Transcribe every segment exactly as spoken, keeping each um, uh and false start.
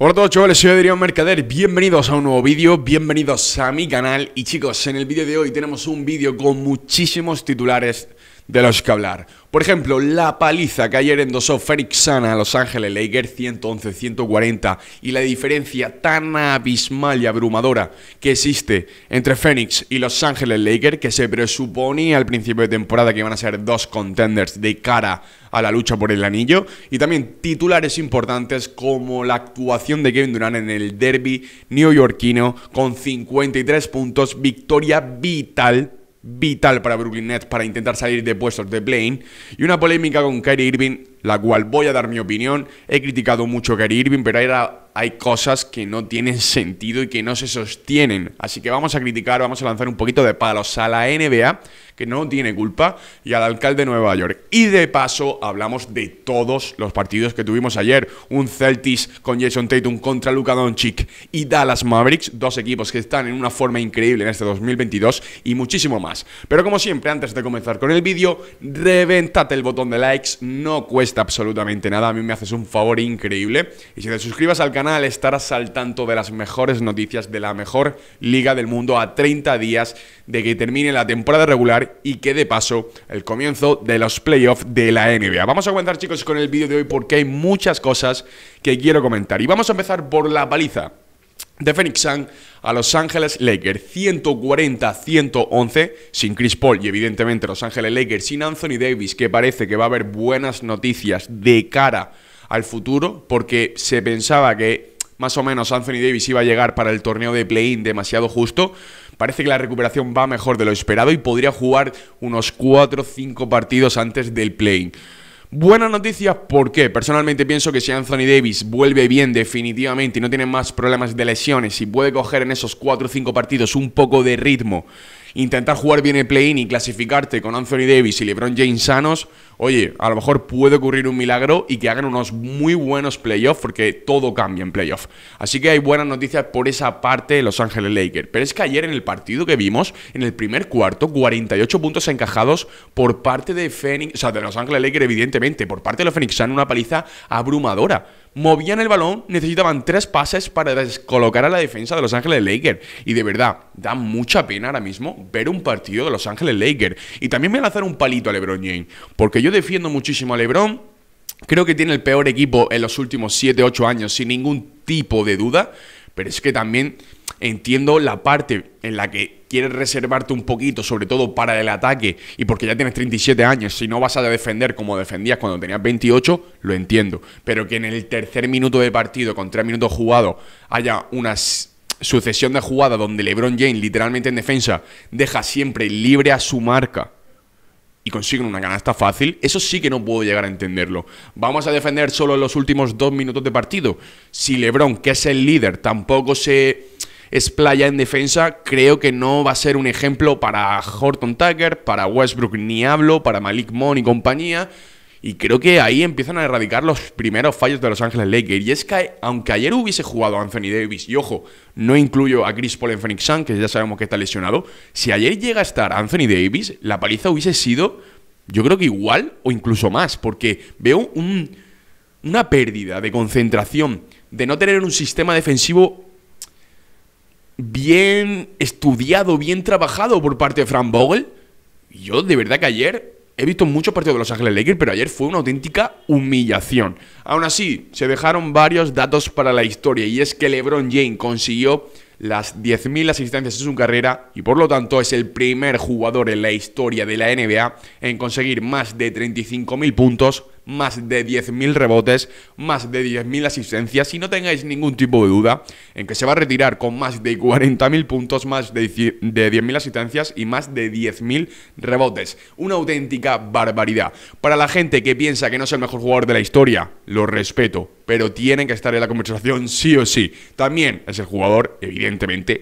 Hola a todos chavales, soy Adrián Mercader, bienvenidos a un nuevo vídeo, bienvenidos a mi canal. Y chicos, en el vídeo de hoy tenemos un vídeo con muchísimos titulares de los que hablar. Por ejemplo, la paliza que ayer endosó Phoenix Suns a Los Ángeles Lakers ciento once a ciento cuarenta y la diferencia tan abismal y abrumadora que existe entre Phoenix y Los Ángeles Lakers, que se presuponía al principio de temporada que iban a ser dos contenders de cara a la lucha por el anillo. Y también titulares importantes como la actuación de Kevin Durant en el derbi neoyorquino con cincuenta y tres puntos, victoria vital vital para Brooklyn Nets para intentar salir de puestos de play-in, y una polémica con Kyrie Irving, la cual voy a dar mi opinión. He criticado mucho a Kyrie Irving, pero era, hay cosas que no tienen sentido y que no se sostienen, así que vamos a criticar, vamos a lanzar un poquito de palos a la N B A, que no tiene culpa, y al alcalde de Nueva York. Y de paso hablamos de todos los partidos que tuvimos ayer, un Celtics con Jason Tatum contra Luka Doncic y Dallas Mavericks, dos equipos que están en una forma increíble en este dos mil veintidós, y muchísimo más. Pero como siempre, antes de comenzar con el vídeo, reventate el botón de likes, no cuesta absolutamente nada, a mí me haces un favor increíble, y si te suscribas al canal estarás al tanto de las mejores noticias de la mejor liga del mundo a treinta días de que termine la temporada regular y que de paso el comienzo de los playoffs de la N B A. Vamos a aguantar chicos con el vídeo de hoy porque hay muchas cosas que quiero comentar, y vamos a empezar por la paliza de Phoenix Suns a Los Ángeles Lakers, ciento cuarenta a ciento once, sin Chris Paul y evidentemente Los Ángeles Lakers sin Anthony Davis, que parece que va a haber buenas noticias de cara al futuro, porque se pensaba que más o menos Anthony Davis iba a llegar para el torneo de play-in demasiado justo. Parece que la recuperación va mejor de lo esperado y podría jugar unos cuatro o cinco partidos antes del play-in. Buenas noticias, ¿por qué? Personalmente pienso que si Anthony Davis vuelve bien definitivamente y no tiene más problemas de lesiones y puede coger en esos cuatro o cinco partidos un poco de ritmo, intentar jugar bien el play-in y clasificarte con Anthony Davis y LeBron James sanos, oye, a lo mejor puede ocurrir un milagro y que hagan unos muy buenos playoffs, porque todo cambia en playoffs. Así que hay buenas noticias por esa parte de Los Ángeles Lakers. Pero es que ayer en el partido que vimos, en el primer cuarto, cuarenta y ocho puntos encajados por parte de Phoenix, o sea, de Los Ángeles Lakers evidentemente, por parte de los Phoenix Suns, una paliza abrumadora. Movían el balón, necesitaban tres pases para descolocar a la defensa de Los Ángeles Lakers. Y de verdad, da mucha pena ahora mismo ver un partido de Los Ángeles Lakers. Y también voy a lanzar un palito a LeBron James, porque yo defiendo muchísimo a LeBron. Creo que tiene el peor equipo en los últimos siete u ocho años, sin ningún tipo de duda. Pero es que también entiendo la parte en la que quieres reservarte un poquito, sobre todo para el ataque, y porque ya tienes treinta y siete años, si no vas a defender como defendías cuando tenías veintiocho, lo entiendo. Pero que en el tercer minuto de partido, con tres minutos jugados, haya unas sucesión de jugadas donde LeBron James, literalmente en defensa, deja siempre libre a su marca y consiguen una canasta fácil, eso sí que no puedo llegar a entenderlo. ¿Vamos a defender solo en los últimos dos minutos de partido? Si LeBron, que es el líder, tampoco se explaya en defensa, creo que no va a ser un ejemplo para Horton Tucker, para Westbrook ni hablo, para Malik Monk y compañía. Y creo que ahí empiezan a erradicar los primeros fallos de Los Ángeles Lakers. Y es que aunque ayer hubiese jugado Anthony Davis, y ojo, no incluyo a Chris Paul en Phoenix Suns, que ya sabemos que está lesionado, si ayer llega a estar Anthony Davis, la paliza hubiese sido, yo creo que igual o incluso más, porque veo un, una pérdida de concentración, de no tener un sistema defensivo bien estudiado, bien trabajado por parte de Frank Vogel. Yo de verdad que ayer he visto muchos partidos de Los Ángeles Lakers, pero ayer fue una auténtica humillación. Aún así, se dejaron varios datos para la historia, y es que LeBron James consiguió las diez mil asistencias en su carrera y por lo tanto es el primer jugador en la historia de la N B A en conseguir más de treinta y cinco mil puntos, más de diez mil rebotes, más de diez mil asistencias, y no tengáis ningún tipo de duda en que se va a retirar con más de cuarenta mil puntos, más de diez mil asistencias y más de diez mil rebotes. Una auténtica barbaridad. Para la gente que piensa que no es el mejor jugador de la historia, lo respeto, pero tienen que estar en la conversación sí o sí. También es el jugador, evidentemente,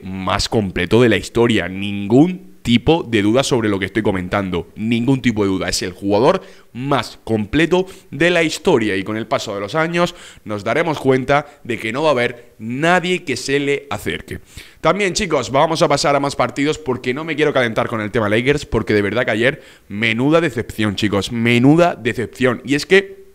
más completo de la historia. Ningún tipo de duda sobre lo que estoy comentando. Ningún tipo de duda. Es el jugador más completo de la historia. Y con el paso de los años nos daremos cuenta de que no va a haber nadie que se le acerque. También, chicos, vamos a pasar a más partidos porque no me quiero calentar con el tema Lakers, porque de verdad que ayer, menuda decepción, chicos. Menuda decepción. Y es que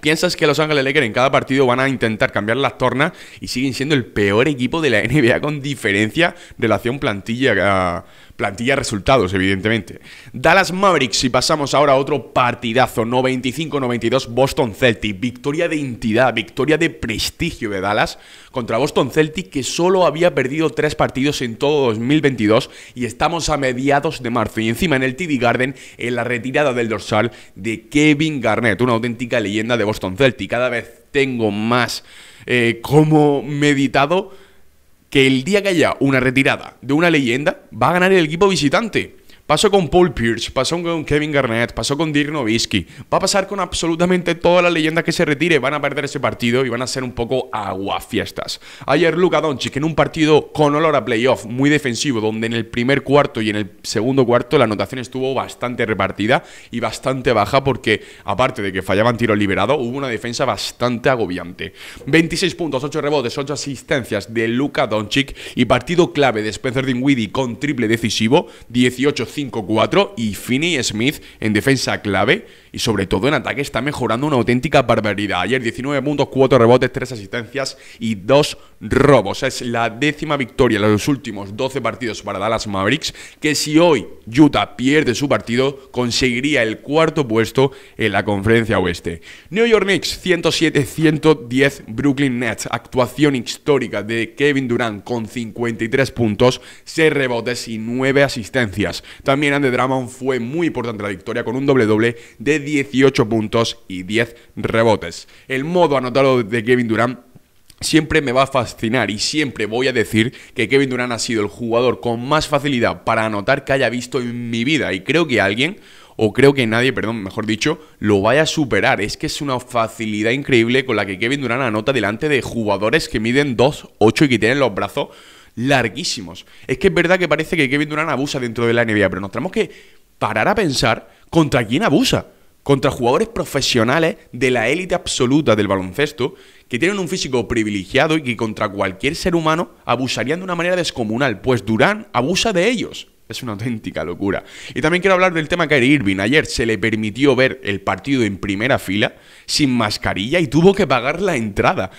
¿Piensas que Los Ángeles Lakers en cada partido van a intentar cambiar las tornas y siguen siendo el peor equipo de la N B A con diferencia relación plantilla, uh, plantilla resultados, evidentemente? Dallas Mavericks, si pasamos ahora a otro partidazo, noventa y cinco noventa y dos Boston Celtics, victoria de entidad, victoria de prestigio de Dallas contra Boston Celtics, que solo había perdido tres partidos en todo dos mil veintidós y estamos a mediados de marzo y encima en el T D Garden en la retirada del dorsal de Kevin Garnett, una auténtica leyenda de Boston Celtics. Cada vez tengo más eh, como meditado que el día que haya una retirada de una leyenda va a ganar el equipo visitante. Pasó con Paul Pierce, pasó con Kevin Garnett, pasó con Dirk Nowitzki. Va a pasar con absolutamente todas las leyendas que se retire. Van a perder ese partido y van a ser un poco aguafiestas. Ayer Luka Doncic, en un partido con olor a playoff, muy defensivo, donde en el primer cuarto y en el segundo cuarto la anotación estuvo bastante repartida y bastante baja porque, aparte de que fallaban tiros liberados, hubo una defensa bastante agobiante. veintiséis puntos, ocho rebotes, ocho asistencias de Luka Doncic y partido clave de Spencer Dinwiddie con triple decisivo, dieciocho cinco cuatro, y Finney Smith en defensa clave y sobre todo en ataque está mejorando una auténtica barbaridad. Ayer diecinueve puntos, cuatro rebotes, tres asistencias y dos robos. Es la décima victoria en los últimos doce partidos para Dallas Mavericks, que si hoy Utah pierde su partido conseguiría el cuarto puesto en la conferencia oeste. New York Knicks ciento siete a ciento diez Brooklyn Nets, actuación histórica de Kevin Durant con cincuenta y tres puntos, seis rebotes y nueve asistencias. También Andre Drummond fue muy importante la victoria con un doble-doble de dieciocho puntos y diez rebotes. El modo anotado de Kevin Durant siempre me va a fascinar y siempre voy a decir que Kevin Durant ha sido el jugador con más facilidad para anotar que haya visto en mi vida y creo que alguien... o creo que nadie, perdón, mejor dicho, lo vaya a superar. Es que es una facilidad increíble con la que Kevin Durant anota delante de jugadores que miden dos ocho y que tienen los brazos larguísimos. Es que es verdad que parece que Kevin Durant abusa dentro de la N B A, pero nos tenemos que parar a pensar contra quién abusa. Contra jugadores profesionales de la élite absoluta del baloncesto, que tienen un físico privilegiado y que contra cualquier ser humano abusarían de una manera descomunal. Pues Durant abusa de ellos. Es una auténtica locura. Y también quiero hablar del tema Kyrie Irving. Ayer se le permitió ver el partido en primera fila, sin mascarilla, y tuvo que pagar la entrada.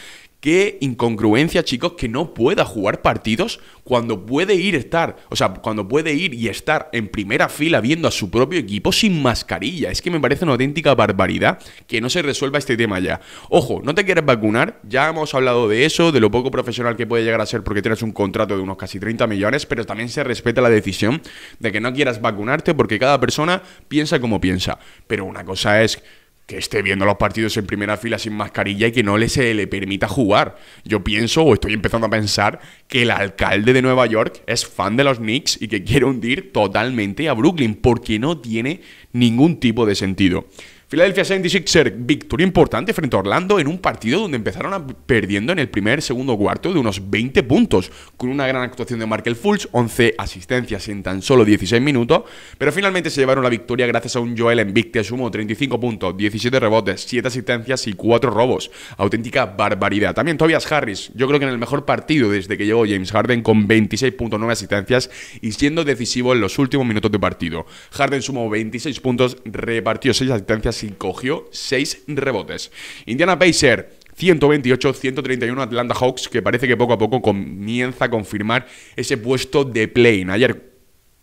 Qué incongruencia, chicos, que no pueda jugar partidos cuando puede ir estar, o sea, cuando puede ir y estar en primera fila viendo a su propio equipo sin mascarilla. Es que me parece una auténtica barbaridad que no se resuelva este tema ya. Ojo, no te quieres vacunar, ya hemos hablado de eso, de lo poco profesional que puede llegar a ser porque tienes un contrato de unos casi treinta millones, pero también se respeta la decisión de que no quieras vacunarte porque cada persona piensa como piensa. Pero una cosa es que esté viendo los partidos en primera fila sin mascarilla y que no le se le permita jugar. Yo pienso, o estoy empezando a pensar, que el alcalde de Nueva York es fan de los Knicks y que quiere hundir totalmente a Brooklyn, porque no tiene ningún tipo de sentido. Philadelphia setenta y seis ers, victoria importante frente a Orlando en un partido donde empezaron a perdiendo en el primer, segundo cuarto de unos veinte puntos, con una gran actuación de Markel Fultz, once asistencias en tan solo dieciséis minutos, pero finalmente se llevaron la victoria gracias a un Joel Embiid que sumó treinta y cinco puntos, diecisiete rebotes, siete asistencias y cuatro robos. Auténtica barbaridad. También Tobias Harris, yo creo que en el mejor partido desde que llegó James Harden, con veintiséis puntos, nueve asistencias y siendo decisivo en los últimos minutos de partido. Harden sumó veintiséis puntos, repartió seis asistencias y cogió seis rebotes. Indiana Pacers ciento veintiocho a ciento treinta y uno Atlanta Hawks, que parece que poco a poco comienza a confirmar ese puesto de play-in. Ayer,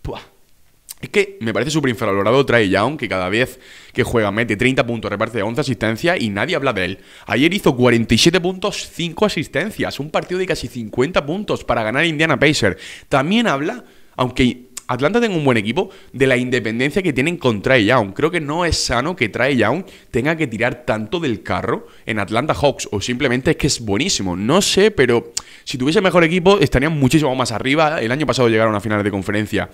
¡pua! Es que me parece súper infravalorado Trae Young, que cada vez que juega mete treinta puntos, reparte once asistencias y nadie habla de él. Ayer hizo cuarenta y siete puntos, cinco asistencias, un partido de casi cincuenta puntos para ganar Indiana Pacers. También habla, aunque Atlanta tenga un buen equipo, de la independencia que tienen con Trae Young. Creo que no es sano que Trae Young tenga que tirar tanto del carro en Atlanta Hawks, o simplemente es que es buenísimo. No sé, pero si tuviese mejor equipo estarían muchísimo más arriba. El año pasado llegaron a finales de conferencia.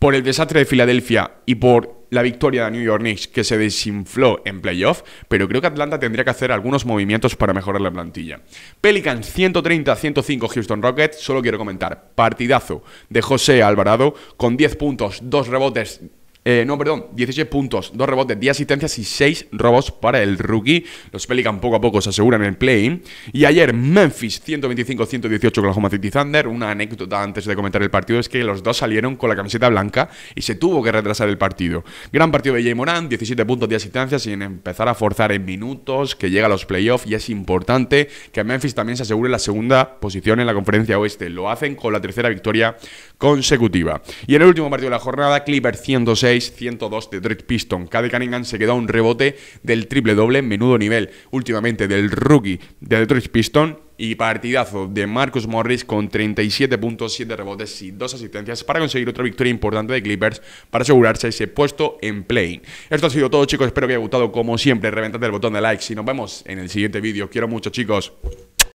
Por el desastre de Filadelfia y por la victoria de New York Knicks, que se desinfló en playoff, pero creo que Atlanta tendría que hacer algunos movimientos para mejorar la plantilla. Pelicans ciento treinta a ciento cinco Houston Rockets. Solo quiero comentar, partidazo de José Alvarado con diez puntos, dos rebotes, Eh, no, perdón, dieciséis puntos, dos rebotes, diez asistencias y seis robos para el rookie. Los Pelicans poco a poco se aseguran el play-in. Y ayer Memphis ciento veinticinco a ciento dieciocho con Oklahoma City Thunder. Una anécdota antes de comentar el partido es que los dos salieron con la camiseta blanca y se tuvo que retrasar el partido. Gran partido de Jay Morant, diecisiete puntos de asistencia sin empezar a forzar en minutos, que llega a los playoffs y es importante que Memphis también se asegure la segunda posición en la conferencia oeste. Lo hacen con la tercera victoria consecutiva. Y en el último partido de la jornada, Clippers ciento seis a ciento dos de Detroit Pistons. Cade Cunningham se quedó a un rebote del triple-doble, menudo nivel últimamente del rookie de Detroit Pistons. Y partidazo de Marcus Morris con treinta y siete puntos, siete rebotes y dos asistencias para conseguir otra victoria importante de Clippers para asegurarse ese puesto en play-in. Esto ha sido todo, chicos. Espero que haya gustado. Como siempre, reventad el botón de like. Si nos vemos en el siguiente vídeo. Quiero mucho, chicos.